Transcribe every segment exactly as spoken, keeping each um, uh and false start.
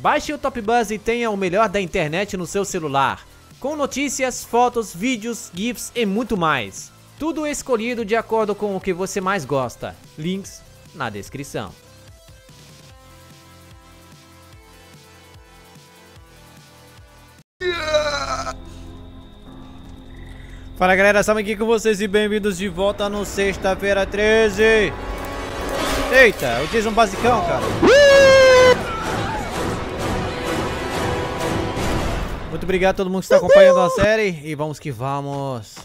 Baixe o Top Buzz e tenha o melhor da internet no seu celular, com notícias, fotos, vídeos, GIFs e muito mais. Tudo escolhido de acordo com o que você mais gosta. Links na descrição. Fala galera, estamos aqui com vocês e bem-vindos de volta no Sexta-feira treze. Eita, o Jason Basicão, cara. Muito obrigado a todo mundo que está acompanhando a série. E vamos que vamos.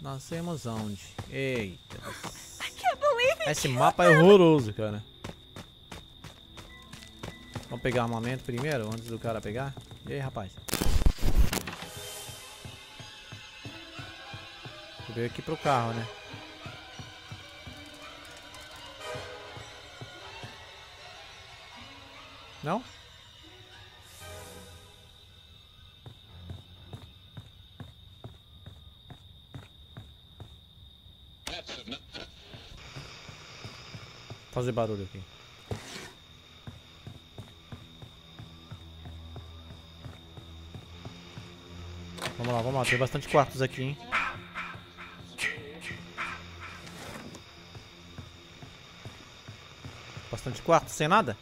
Nascemos onde? Eita. Esse mapa é horroroso, cara. Vamos pegar armamento primeiro, antes do cara pegar. E aí, rapaz? Veio aqui pro carro, né? Não? Fazer barulho aqui. Vamos lá, vamos lá. Tem bastante quartos aqui, hein? Bastante quartos sem nada?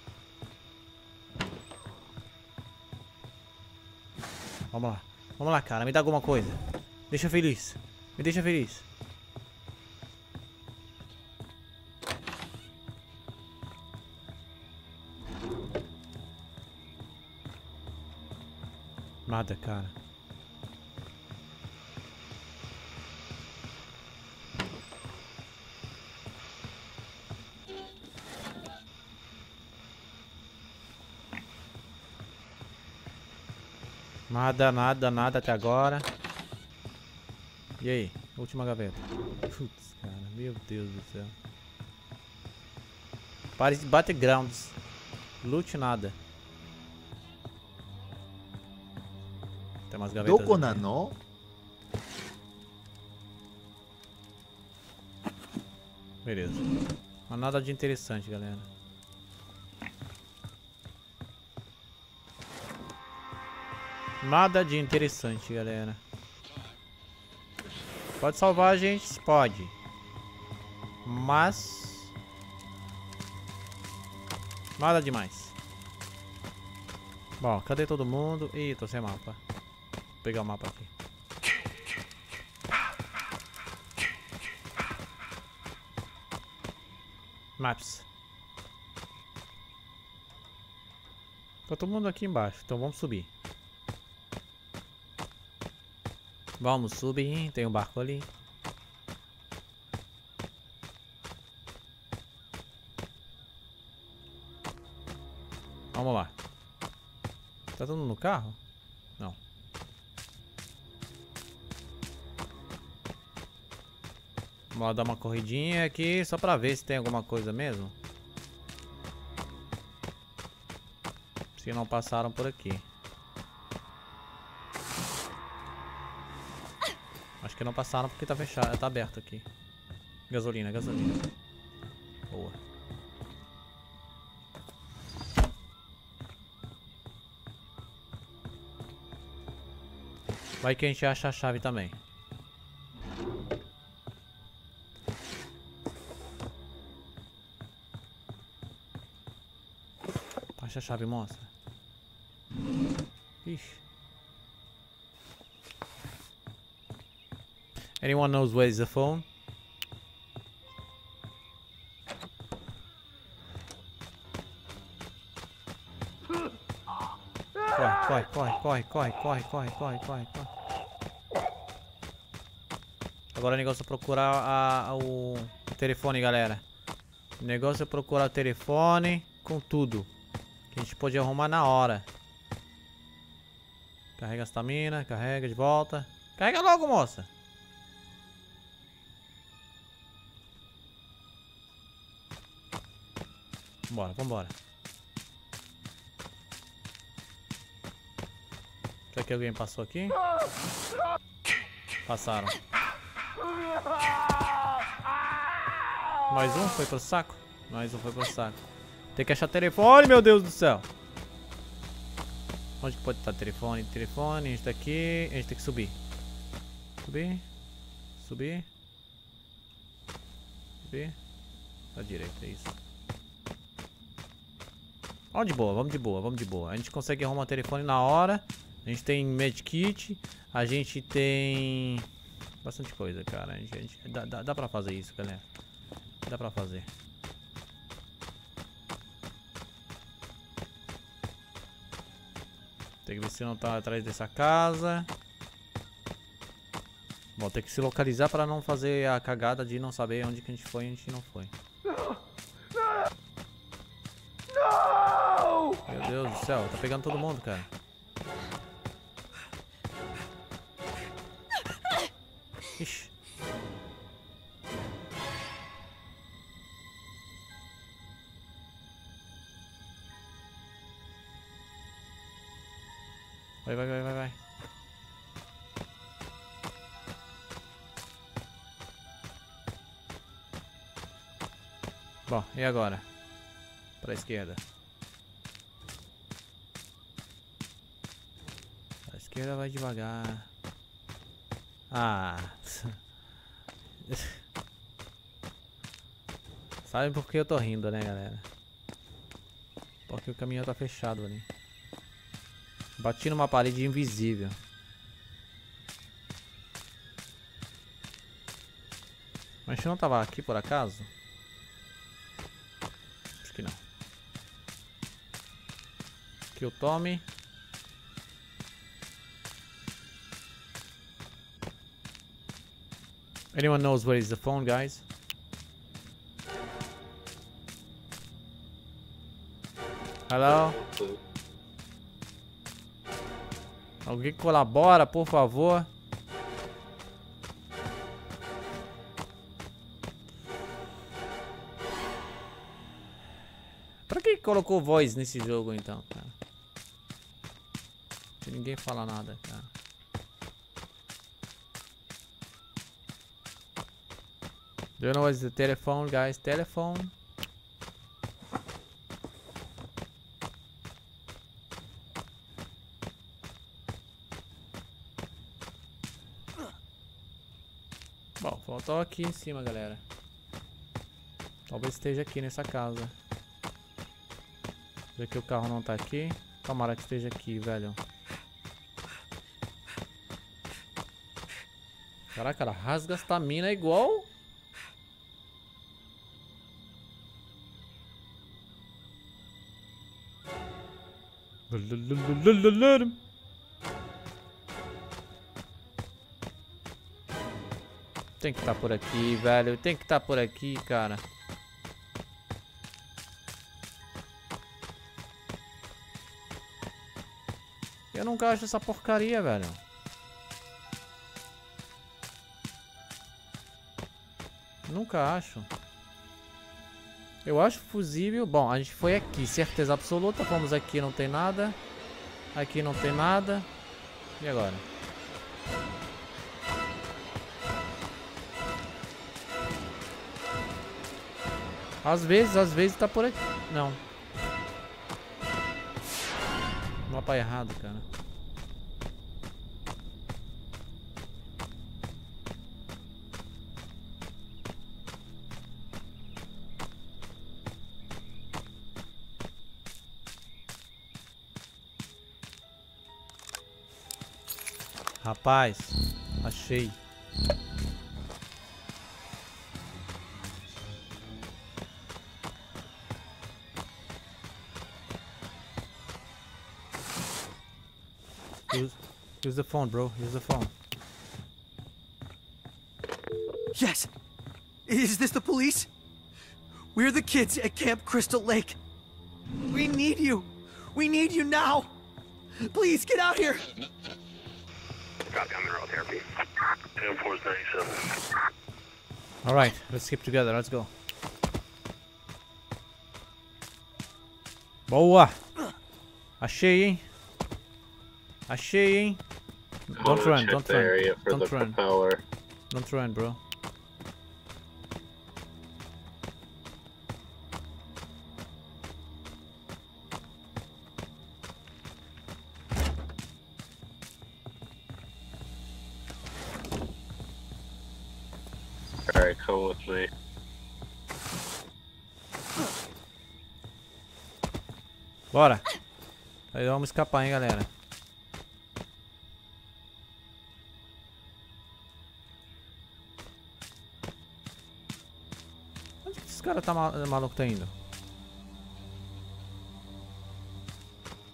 Vamos lá. Vamos lá, cara. Me dá alguma coisa. Deixa feliz. Me deixa feliz. Nada, cara. Nada, nada, nada até agora. E aí? Última gaveta. Putz, cara. Meu Deus do céu. Parece battlegrounds. Loot nada. Tem umas gavetas. Doko nano? Beleza. Mas nada de interessante, galera. Nada de interessante, galera. Pode salvar a gente? Pode. Mas... nada demais. Bom, cadê todo mundo? Ih, tô sem mapa. Vou pegar o mapa aqui. Maps. Tá todo mundo aqui embaixo, então vamos subir. Vamos subir, tem um barco ali. Vamos lá. Tá todo mundo no carro? Não. Vamos lá dar uma corridinha aqui só pra ver se tem alguma coisa mesmo. Se não passaram por aqui. Acho que não passaram porque tá fechado, tá aberto aqui. Gasolina, gasolina. Boa. Vai que a gente acha a chave também. Acha a chave, moça. Ixi. Anyone knows where is the phone? Corre, corre, corre, corre, corre, corre, corre, corre, corre. Agora o negócio é procurar a, a, o telefone, galera. O negócio é procurar o telefone com tudo. Que a gente pode arrumar na hora. Carrega a estamina, carrega de volta. Carrega logo, moça! Vambora, vambora. Será que alguém passou aqui? Passaram. Mais um foi pro saco? Mais um foi pro saco. Tem que achar telefone, meu Deus do céu. Onde que pode estar? Telefone, telefone, a gente tá aqui, a gente tem que subir. Subir, subir, subir, pra direita, é isso. Ó, de boa, vamos de boa, vamos de boa. A gente consegue arrumar o telefone na hora. A gente tem medkit, a gente tem bastante coisa, cara. A gente, a gente, dá, dá, dá pra fazer isso, galera. Dá pra fazer. Tem que ver se não tá atrás dessa casa. Bom, tem que se localizar pra não fazer a cagada de não saber onde que a gente foi e onde a gente não foi. Não! Não! Não! Meu Deus do céu, tá pegando todo mundo, cara. Ixi. Vai, vai, vai, vai, vai. Bom, e agora? Pra esquerda. Pra esquerda vai devagar. Ah. Sabe por que eu tô rindo, né, galera? Porque o caminhão tá fechado ali. Bati numa parede invisível. Mas a gente não tava aqui por acaso? Acho que não. Que eu tome. Anyone knows where is the phone, guys? Hello? Alguém colabora, por favor. Pra que colocou voz nesse jogo, então, cara? Se ninguém fala nada, cara. Do you know what's the telephone, guys? Telephone. Só aqui em cima, galera. Talvez esteja aqui nessa casa. Já que o carro não tá aqui. Tomara que esteja aqui, velho. Caraca, ela rasga esta mina igual. Tem que estar por aqui, velho. Tem que estar por aqui, cara. Eu nunca acho essa porcaria, velho. Nunca acho. Eu acho fusível. Bom, a gente foi aqui, certeza absoluta. Vamos aqui, não tem nada. Aqui não tem nada. E agora? Às vezes, às vezes tá por aqui. Não. Mapa errado, cara. Rapaz, achei. Use, use the phone, bro. Use the phone. Yes! Is this the police? We're the kids at Camp Crystal Lake. We need you. We need you now. Please, get out here. Copy, I'm in rural therapy. ten four ninety-seven. Alright, let's skip together. Let's go. Boa! Achei, hein? Achei, hein? Don't run, don't run, don't run, don't run, bro. Alright, cool with me. Bora! Aí vamos escapar, hein, galera. Onde que esse cara tá mal maluco tá indo?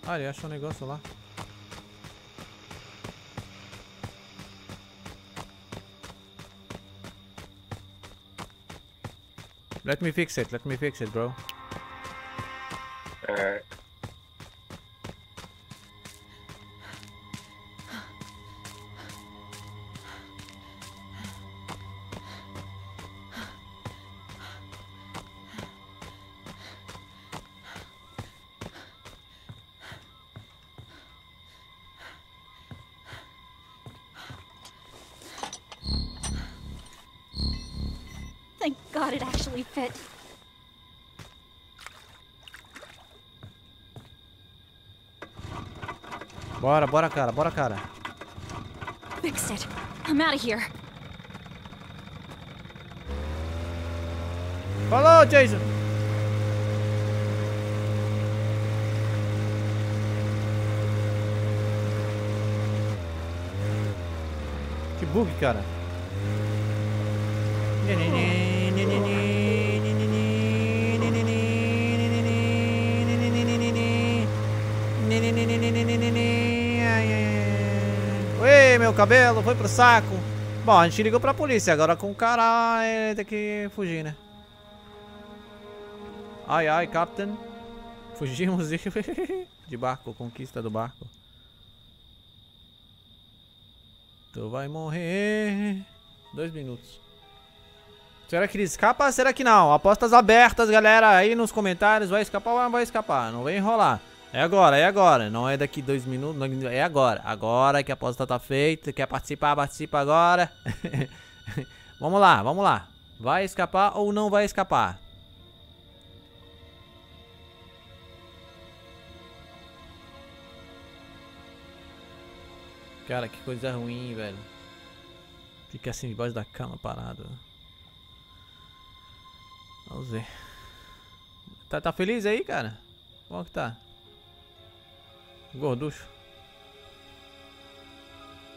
Ah, ele achou um negócio lá. Let me fix it, let me fix it, bro. Alright. Thank God it actually fit. Bora, bora, cara, bora, cara. Fixed it. I'm out of here. Falou, Jason. Que bug, cara. Oi, meu cabelo foi pro saco. Bom, a gente ligou pra polícia. Agora com o cara ele tem que fugir, né? Ai, ai, Captain. Fugimos de, de barco, conquista do barco. Tu vai morrer. Dois minutos. Será que ele escapa? Será que não? Apostas abertas, galera. Aí nos comentários. Vai escapar ou não vai escapar? Não vem enrolar. É agora, é agora. Não é daqui dois minutos. Não, é agora. Agora que a aposta tá feita. Quer participar? Participa agora. Vamos lá, vamos lá. Vai escapar ou não vai escapar? Cara, que coisa ruim, velho. Fica assim debaixo da cama parado. Vamos ver. Tá, tá feliz aí, cara? Como que tá? Gorducho.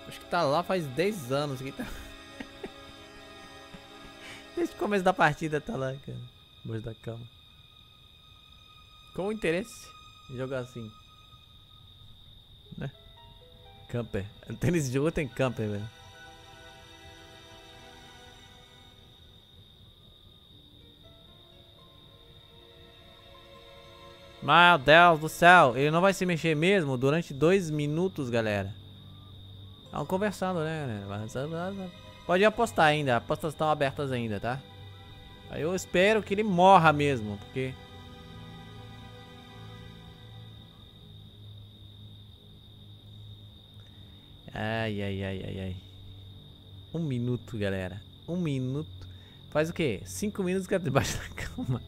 Acho que tá lá faz dez anos que tá. Desde o começo da partida tá lá, cara. Depois da cama. Com interesse em jogar assim. Né? Camper. O tênis de rua tem camper, velho. Meu Deus do céu, ele não vai se mexer mesmo durante dois minutos, galera. Vamos conversando, né? Pode apostar ainda, apostas estão abertas ainda, tá? Aí eu espero que ele morra mesmo, porque... Ai, ai, ai, ai, ai. Um minuto, galera. Um minuto. Faz o quê? Cinco minutos que é debaixo da cama.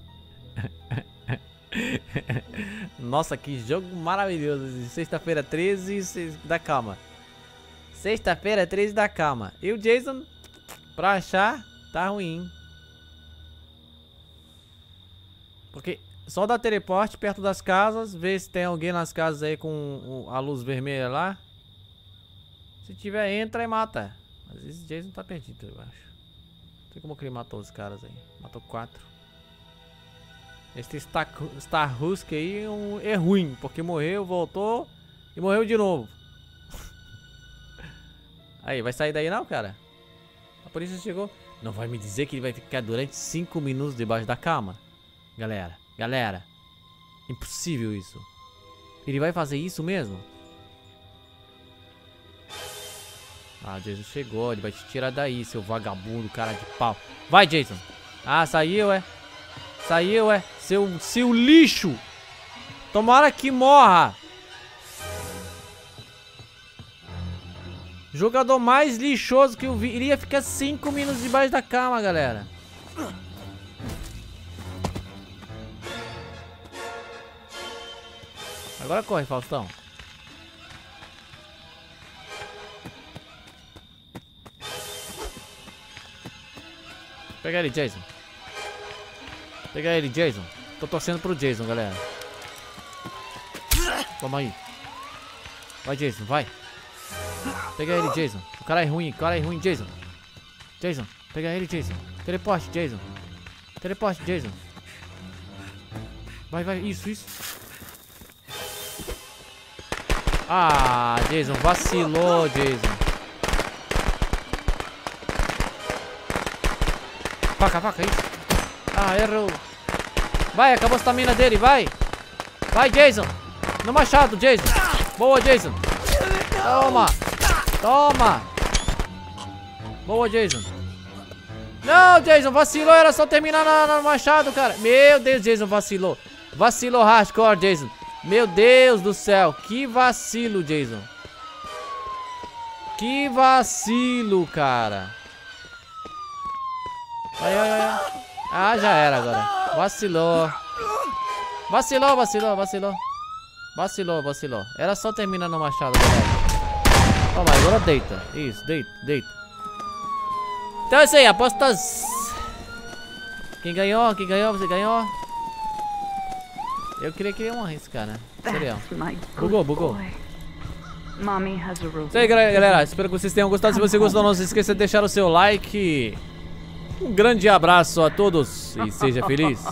Nossa, que jogo maravilhoso. Sexta-feira treze da calma. Sexta-feira treze da calma. E o Jason, pra achar, tá ruim. Porque só dá teleporte perto das casas. Vê se tem alguém nas casas aí com a luz vermelha lá. Se tiver, entra e mata. Mas esse Jason tá perdido, eu acho. Não sei como que ele matou os caras aí. Matou quatro. Este Star, Star Husky aí um, é ruim, porque morreu, voltou e morreu de novo. Aí, vai sair daí não, cara? A polícia chegou. Não vai me dizer que ele vai ficar durante cinco minutos debaixo da cama. Galera, galera. Impossível isso. Ele vai fazer isso mesmo? Ah, Jason chegou, ele vai te tirar daí, seu vagabundo, cara de pau. Vai, Jason. Ah, saiu, é? Saiu, é? Seu, seu lixo! Tomara que morra! Jogador mais lixoso que eu vi. Ele ia ficar cinco minutos debaixo da cama, galera. Agora corre, Faustão. Pega ele, Jason. Pega ele, Jason. Tô torcendo pro Jason, galera. Toma aí. Vai, Jason, vai. Pega ele, Jason. O cara é ruim, o cara é ruim, Jason. Jason, pega ele, Jason. Teleporte, Jason. Teleporte, Jason. Vai, vai, isso, isso. Ah, Jason, vacilou, Jason. Faca, faca, isso. Ah, errou. Vai, acabou a stamina dele, vai. Vai, Jason. No machado, Jason. Boa, Jason. Toma. Toma. Boa, Jason. Não, Jason, vacilou. Era só terminar no machado, cara. Meu Deus, Jason vacilou. Vacilou hardcore, Jason. Meu Deus do céu. Que vacilo, Jason. Que vacilo, cara. Ai, ai, ai. Ah, já era agora. Vacilou. Vacilou, vacilou, vacilou. Vacilou, vacilou. Era só terminar no machado, galera. Toma, agora deita. Isso, deita, deita. Então é isso aí, apostas. Quem ganhou, quem ganhou, você ganhou. Eu queria que ele morresse, cara. Seria. Bugou, bugou. Isso aí, galera. Espero que vocês tenham gostado. Se você gostou, não se esqueça de deixar o seu like. Um grande abraço a todos e seja feliz.